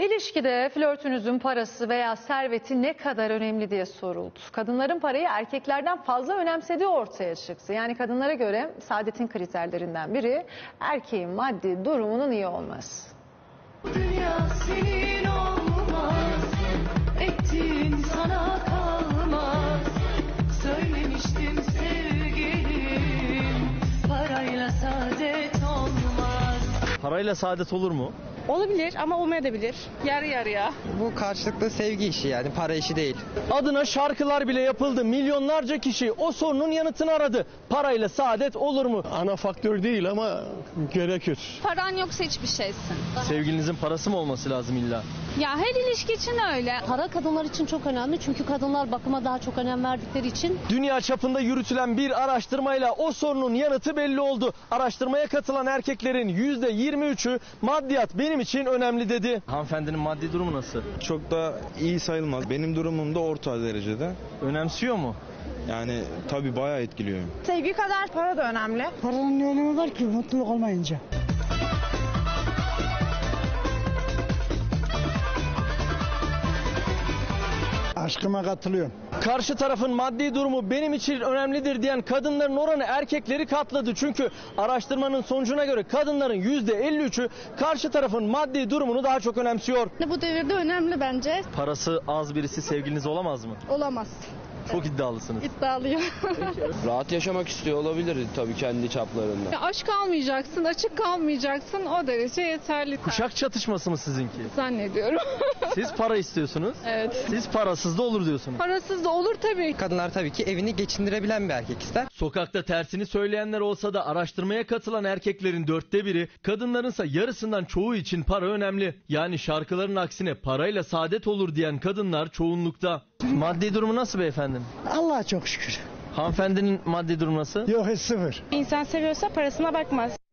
İlişkide flörtünüzün parası veya serveti ne kadar önemli diye soruldu. Kadınların parayı erkeklerden fazla önemsediği ortaya çıktı. Yani kadınlara göre saadetin kriterlerinden biri erkeğin maddi durumunun iyi olması. Dünya senin olmaz, ettin sana kalmaz. Söylemiştim sevgilim, parayla saadet olmaz. Parayla saadet olur mu? Olabilir ama olmayabilir. Yarı yarıya. Bu karşılıklı sevgi işi, yani para işi değil. Adına şarkılar bile yapıldı. Milyonlarca kişi o sorunun yanıtını aradı. Parayla saadet olur mu? Ana faktör değil ama gerekir. Paran yoksa hiçbir şeysin. Sevgilinizin parası mı olması lazım illa? Ya her ilişki için öyle. Para kadınlar için çok önemli çünkü kadınlar bakıma daha çok önem verdikleri için. Dünya çapında yürütülen bir araştırmayla o sorunun yanıtı belli oldu. Araştırmaya katılan erkeklerin %23'ü maddiyat benim için önemli dedi. Hanımefendinin maddi durumu nasıl? Çok da iyi sayılmaz. Benim durumum da orta derecede. Önemsiyor mu? Yani tabii bayağı etkiliyor. Sevgi kadar para da önemli. Paranın ne önemi var ki mutluluk olmayınca? Aşkıma katılıyorum. Karşı tarafın maddi durumu benim için önemlidir diyen kadınların oranı erkekleri katladı. Çünkü araştırmanın sonucuna göre kadınların %53'ü karşı tarafın maddi durumunu daha çok önemsiyor. Bu devirde önemli bence. Parası az birisi sevgiliniz olamaz mı? Olamaz. Çok iddialısınız. İddialıyım. Rahat yaşamak istiyor olabilir tabii kendi çaplarında. Ya aşk almayacaksın, açık kalmayacaksın, o derece yeterli. Kuşak çatışması mı sizinki? Zannediyorum. Siz para istiyorsunuz. Evet. Siz parasız da olur diyorsunuz. Parasız da olur tabii. Kadınlar tabii ki evini geçindirebilen bir erkek ister. Sokakta tersini söyleyenler olsa da araştırmaya katılan erkeklerin 1/4, kadınlarınsa yarısından çoğu için para önemli. Yani şarkıların aksine parayla saadet olur diyen kadınlar çoğunlukta. Maddi durumu nasıl beyefendi? Allah'a çok şükür. Hanımefendinin maddi durumu nasıl? Yok, hiç sıfır. İnsan seviyorsa parasına bakmaz.